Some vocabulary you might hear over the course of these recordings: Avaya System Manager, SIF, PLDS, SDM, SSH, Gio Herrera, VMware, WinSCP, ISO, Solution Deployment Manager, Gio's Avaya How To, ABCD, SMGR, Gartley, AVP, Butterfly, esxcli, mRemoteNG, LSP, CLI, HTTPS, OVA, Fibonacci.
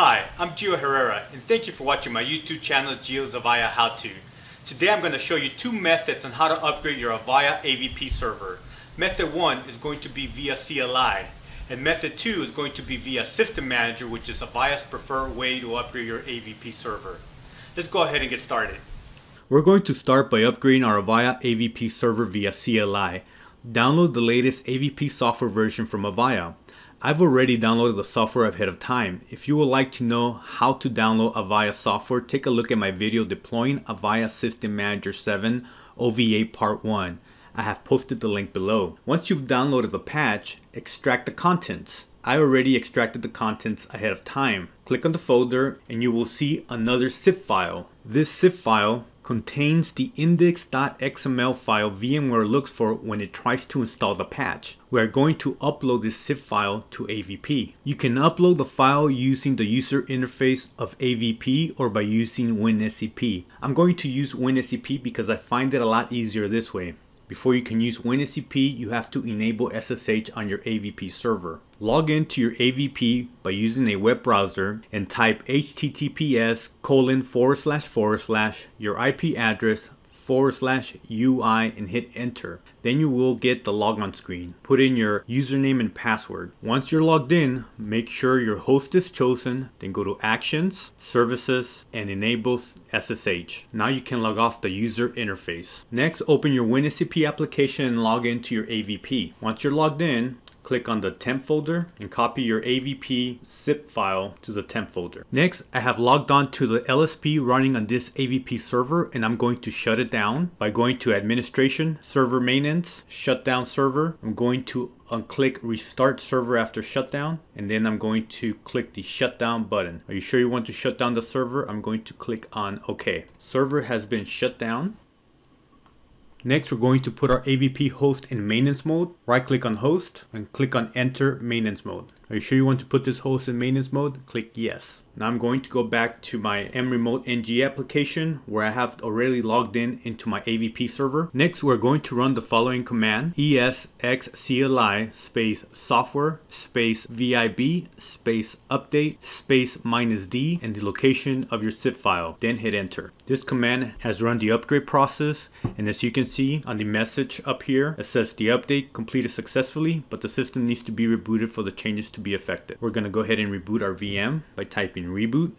Hi, I'm Gio Herrera, and thank you for watching my YouTube channel, Gio's Avaya How To. Today I'm going to show you two methods on how to upgrade your Avaya AVP server. Method 1 is going to be via CLI, and method 2 is going to be via System Manager, which is Avaya's preferred way to upgrade your AVP server. Let's go ahead and get started. We're going to start by upgrading our Avaya AVP server via CLI. Download the latest AVP software version from Avaya. I've already downloaded the software ahead of time. If you would like to know how to download Avaya software, take a look at my video Deploying Avaya System Manager 7 OVA Part 1. I have posted the link below. Once you've downloaded the patch, extract the contents. I already extracted the contents ahead of time. Click on the folder and you will see another SIF file. This SIF file contains the index.xml file VMware looks for when it tries to install the patch. We are going to upload this SIF file to AVP. You can upload the file using the user interface of AVP or by using WinSCP. I'm going to use WinSCP because I find it a lot easier this way. Before you can use WinSCP, you have to enable SSH on your AVP server. Log in to your AVP by using a web browser and type https:// your IP address /UI and hit enter. Then you will get the logon screen. Put in your username and password. Once you're logged in, make sure your host is chosen, then go to Actions, Services, and enable SSH. Now you can log off the user interface. Next, open your WinSCP application and log in to your AVP. Once you're logged in, click on the temp folder and copy your AVP zip file to the temp folder. Next, I have logged on to the LSP running on this AVP server, and I'm going to shut it down by going to Administration, Server Maintenance, Shutdown Server. I'm going to unclick Restart Server after shutdown, and then I'm going to click the shutdown button. Are you sure you want to shut down the server? I'm going to click on OK. Server has been shut down. Next, we're going to put our AVP host in maintenance mode. Right click on host and click on enter maintenance mode. Are you sure you want to put this host in maintenance mode? Click yes. Now I'm going to go back to my mRemoteNG application where I have already logged in into my AVP server. Next, we're going to run the following command: esxcli software vib update -d and the location of your zip file. Then hit enter. This command has run the upgrade process, and as you can see on the message up here, it says the update completed successfully, but the system needs to be rebooted for the changes to be effective. We're going to go ahead and reboot our VM by typing reboot.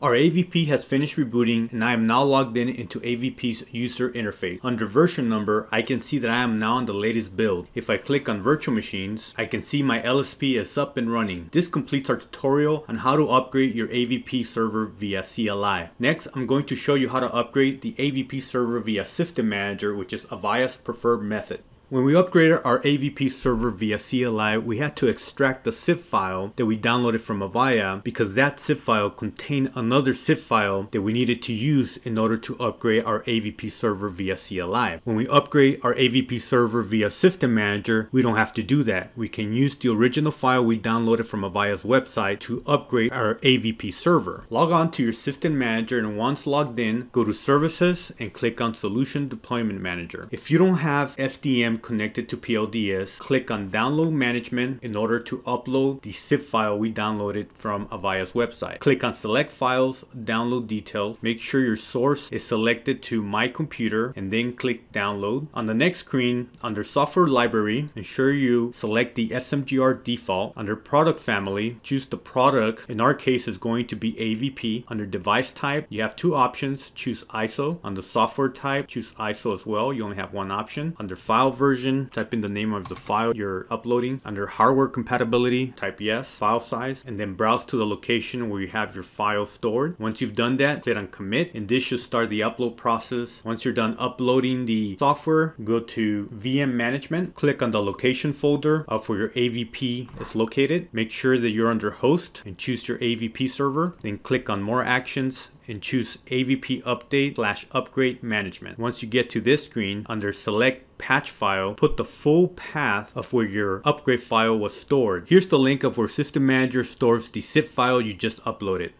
Our AVP has finished rebooting, and I am now logged in into AVP's user interface. Under version number, I can see that I am now on the latest build. If I click on virtual machines, I can see my LSP is up and running. This completes our tutorial on how to upgrade your AVP server via CLI. Next, I'm going to show you how to upgrade the AVP server via System Manager, which is Avaya's preferred method. When we upgraded our AVP server via CLI, we had to extract the SIF file that we downloaded from Avaya because that SIF file contained another SIF file that we needed to use in order to upgrade our AVP server via CLI. When we upgrade our AVP server via System Manager, we don't have to do that. We can use the original file we downloaded from Avaya's website to upgrade our AVP server. Log on to your System Manager, and once logged in, go to Services and click on Solution Deployment Manager. If you don't have SDM connected to PLDS, click on Download Management in order to upload the zip file we downloaded from Avaya's website. Click on Select Files, Download Details. Make sure your source is selected to My Computer, and then click Download. On the next screen, under Software Library, ensure you select the SMGR default. Under Product Family, choose the product. In our case, it's going to be AVP. Under Device Type, you have two options. Choose ISO. Under Software Type, choose ISO as well. You only have one option. Under File Version, type in the name of the file you're uploading. Under hardware compatibility, type yes. File size, and then browse to the location where you have your file stored. Once you've done that, click on commit, and this should start the upload process. Once you're done uploading the software, go to VM management, click on the location folder for your AVP is located. Make sure that you're under host and choose your AVP server, then click on more actions and choose AVP update /upgrade management. Once you get to this screen, under select patch file, put the full path of where your upgrade file was stored. Here's the link of where System Manager stores the zip file you just uploaded.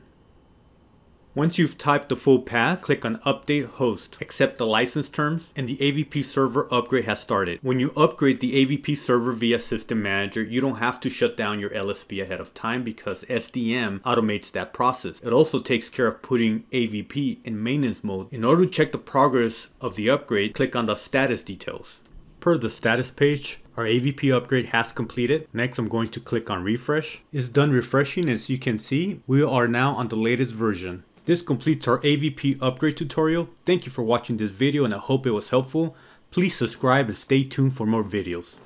Once you've typed the full path, click on Update Host, accept the license terms, and the AVP server upgrade has started. When you upgrade the AVP server via System Manager, you don't have to shut down your LSP ahead of time because SDM automates that process. It also takes care of putting AVP in maintenance mode. In order to check the progress of the upgrade, click on the status details. Per the status page, our AVP upgrade has completed. Next, I'm going to click on refresh. It's done refreshing. As you can see, we are now on the latest version. This completes our AVP upgrade tutorial. Thank you for watching this video and I hope it was helpful. Please subscribe and stay tuned for more videos.